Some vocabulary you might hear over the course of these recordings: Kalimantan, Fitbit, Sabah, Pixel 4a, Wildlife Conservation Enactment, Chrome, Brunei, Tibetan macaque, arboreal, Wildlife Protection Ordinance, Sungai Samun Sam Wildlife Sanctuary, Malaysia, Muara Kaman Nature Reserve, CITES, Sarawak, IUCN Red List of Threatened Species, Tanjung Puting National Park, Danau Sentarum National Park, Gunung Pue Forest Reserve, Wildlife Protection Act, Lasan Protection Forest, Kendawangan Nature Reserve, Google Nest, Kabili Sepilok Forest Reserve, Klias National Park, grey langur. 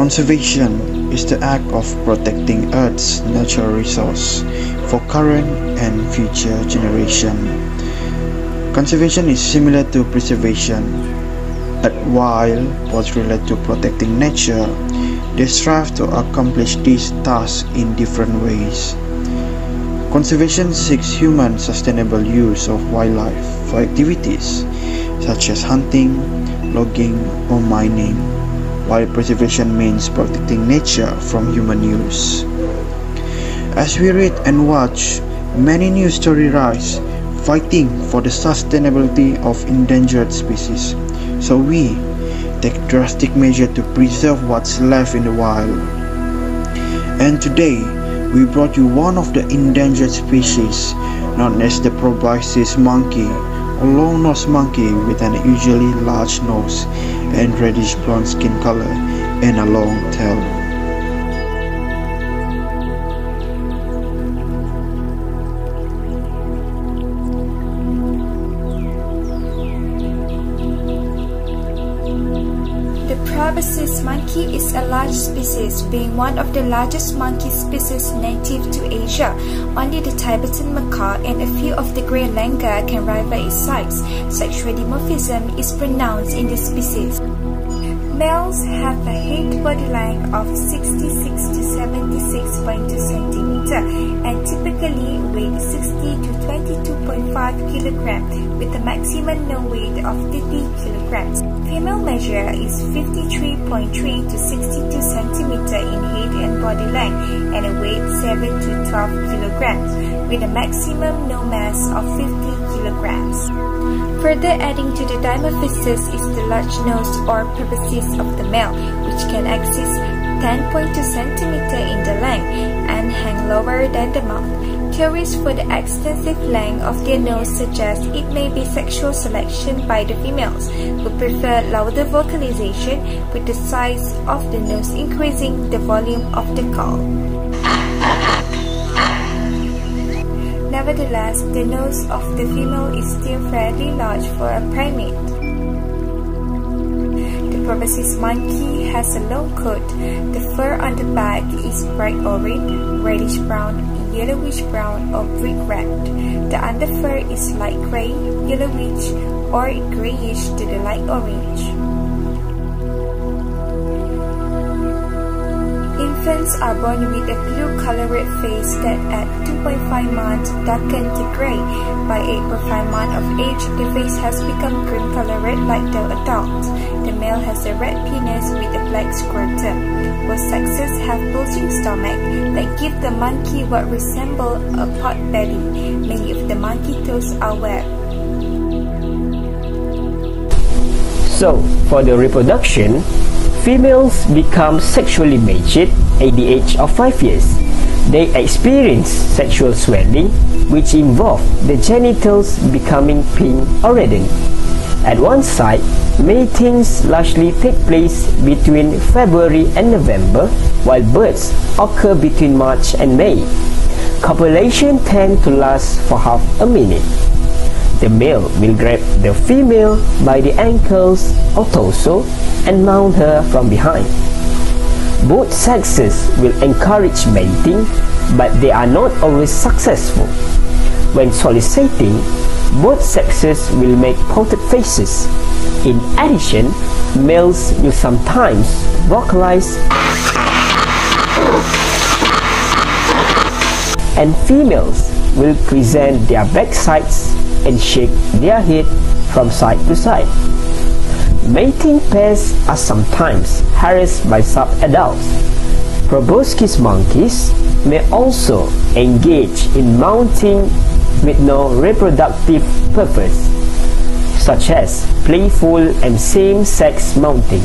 Conservation is the act of protecting Earth's natural resource for current and future generations. Conservation is similar to preservation, but while was related to protecting nature, they strive to accomplish these tasks in different ways. Conservation seeks human sustainable use of wildlife for activities such as hunting, logging, or mining, while preservation means protecting nature from human use. As we read and watch many news stories rise, fighting for the sustainability of endangered species, so we take drastic measures to preserve what's left in the wild. And today, we brought you one of the endangered species, known as the proboscis monkey, a long-nosed monkey with an unusually large nose and reddish blonde skin color and a long tail. Proboscis monkey is a large species, being one of the largest monkey species native to Asia. Only the Tibetan macaque and a few of the grey langur can rival its size. Sexual dimorphism is pronounced in this species. Males have a head body length of 66 to 76.2 cm and typically weigh 60 to 22.5 kg with a maximum known weight of 30 kg. Female measure is 53.3 to 62 cm in head and body length and a weight 7 to 12 kg with a maximum known mass of 50 kg. Further adding to the dimorphism is the large nose or proboscis of the male, which can exceed 10.2 cm in the length and hang lower than the mouth. Theories for the extensive length of their nose suggest it may be sexual selection by the females, who prefer louder vocalization, with the size of the nose increasing the volume of the call. Nevertheless, the nose of the female is still fairly large for a primate. The proboscis monkey has a long coat. The fur on the back is bright orange, reddish brown, yellowish brown or brick red. The underfur is light grey, yellowish or greyish to the light orange. Infants are born with a blue-colored face that at 2.5 months darkened to grey. By 8.5 months of age, the face has become green-colored like the adult. The male has a red penis with a black scrotum. Both sexes have bulging stomach that give the monkey what resembles a pot belly. Many of the monkey toes are webbed. So, for the reproduction, females become sexually mature at the age of 5 years. They experience sexual swelling, which involves the genitals becoming pink or reddened. At one side, matings largely take place between February and November, while births occur between March and May. Copulation tends to last for half a minute. The male will grab the female by the ankles or torso and mount her from behind. Both sexes will encourage mating, but they are not always successful. When soliciting, both sexes will make pouted faces. In addition, males will sometimes vocalize and females will present their backsides and shake their head from side to side. Mating pairs are sometimes harassed by sub-adults. Proboscis monkeys may also engage in mounting with no reproductive purpose, such as playful and same-sex mounting,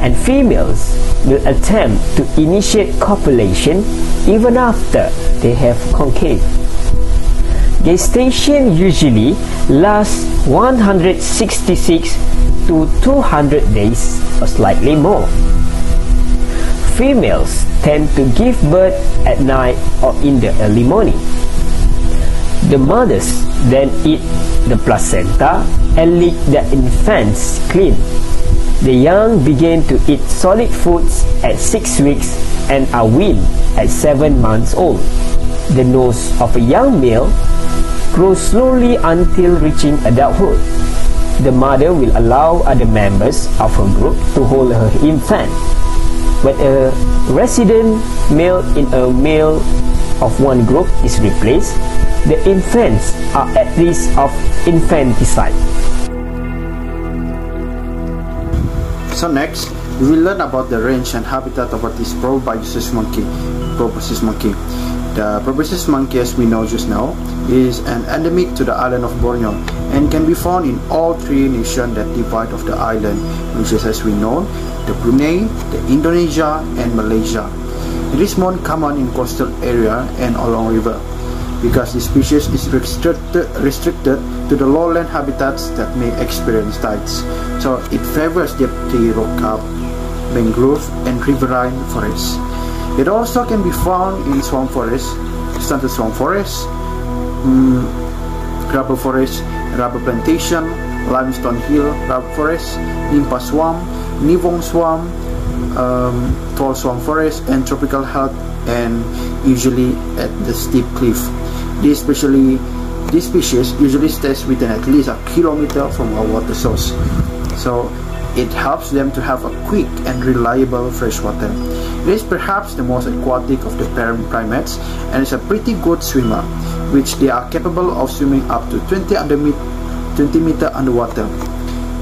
and females will attempt to initiate copulation even after they have concaved. Gestation usually lasts 166 to 200 days or slightly more. Females tend to give birth at night or in the early morning. The mothers then eat the placenta and lick their infants clean. The young begin to eat solid foods at 6 weeks and are weaned at 7 months old. The nose of a young male grows slowly until reaching adulthood. The mother will allow other members of her group to hold her infant. When a resident male in a male of one group is replaced, the infants are at risk of infanticide. So next, we will learn about the range and habitat of this proboscis monkey. Proboscis monkey. The proboscis monkey, as we know just now, is an endemic to the island of Borneo and can be found in all three nations that divide of the island, which is, as we know, the Brunei, the Indonesia, and Malaysia. It is more common in coastal area and along river, because this species is restricted to the lowland habitats that may experience tides. So it favors depthy rock carp, mangrove, and riverine forests. It also can be found in swamp forests, stunted swamp forests, rubber forest, rubber plantation, limestone hill, rubber forest, nimpa swamp, nivong swamp, tall swamp forest, and tropical hut, and usually at the steep cliff. This species usually stays within at least a kilometer from our water source, so it helps them to have a quick and reliable fresh water. It is perhaps the most aquatic of the parent primates and is a pretty good swimmer, which they are capable of swimming up to 20 meters underwater,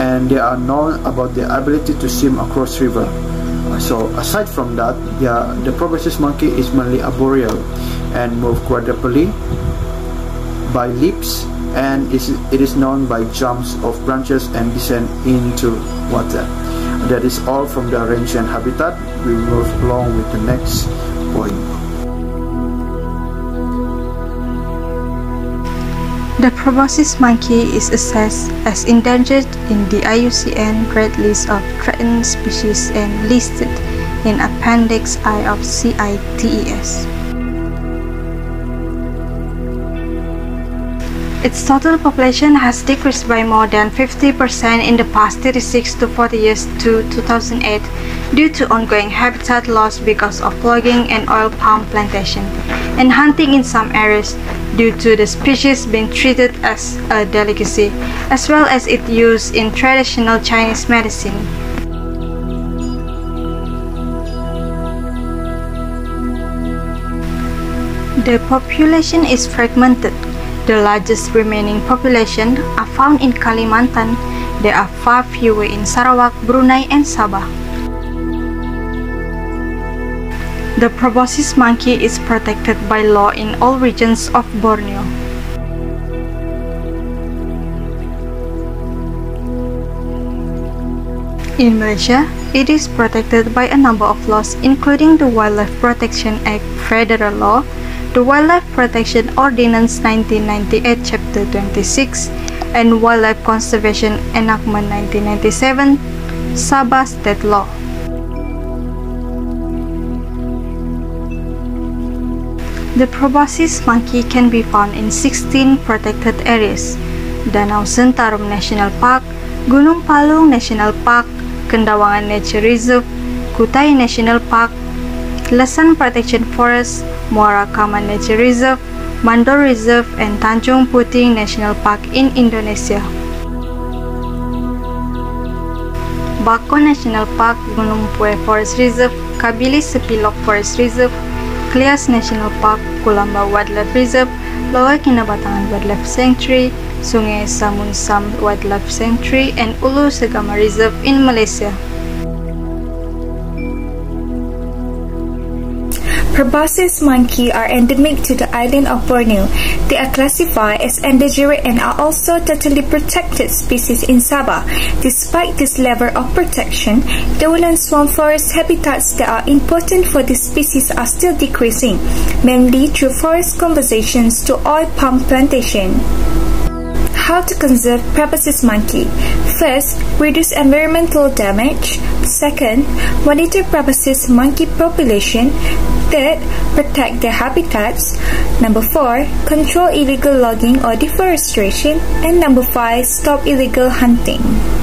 and they are known about their ability to swim across river. So aside from that, the proboscis monkey is mainly arboreal and move quadrupedally by leaps, and it is known by jumps of branches and descent into water. That is all from the range and habitat. We move along with the next point. The proboscis monkey is assessed as endangered in the IUCN Red List of Threatened Species and listed in Appendix I of CITES. Its total population has decreased by more than 50% in the past 36 to 40 years to 2008 due to ongoing habitat loss because of logging and oil palm plantation and hunting in some areas, due to the species being treated as a delicacy, as well as its use in traditional Chinese medicine. The population is fragmented. The largest remaining population are found in Kalimantan. There are far fewer in Sarawak, Brunei, and Sabah. The proboscis monkey is protected by law in all regions of Borneo. In Malaysia, it is protected by a number of laws, including the Wildlife Protection Act Federal Law, the Wildlife Protection Ordinance 1998 Chapter 26, and Wildlife Conservation Enactment 1997, Sabah State Law. The proboscis monkey can be found in 16 protected areas: Danau Sentarum National Park, Gunung Palung National Park, Kendawangan Nature Reserve, Kutai National Park, Lasan Protection Forest, Muara Kaman Nature Reserve, Mandor Reserve, and Tanjung Puting National Park in Indonesia. Bako National Park, Gunung Pue Forest Reserve, Kabili Sepilok Forest Reserve, Klias National Park, Kulamba Wildlife Reserve, Lower Kinabatangan Wildlife Sanctuary, Sungai Samun Sam Wildlife Sanctuary, and Ulu Segama Reserve in Malaysia. Proboscis monkey are endemic to the island of Borneo. They are classified as endangered and are also totally protected species in Sabah. Despite this level of protection, the lowland swamp forest habitats that are important for this species are still decreasing, mainly through forest conversions to oil palm plantation. How to conserve proboscis monkey? First, reduce environmental damage. Second, monitor proboscis monkey population. Third, protect their habitats. Number 4, control illegal logging or deforestation. And number 5, stop illegal hunting.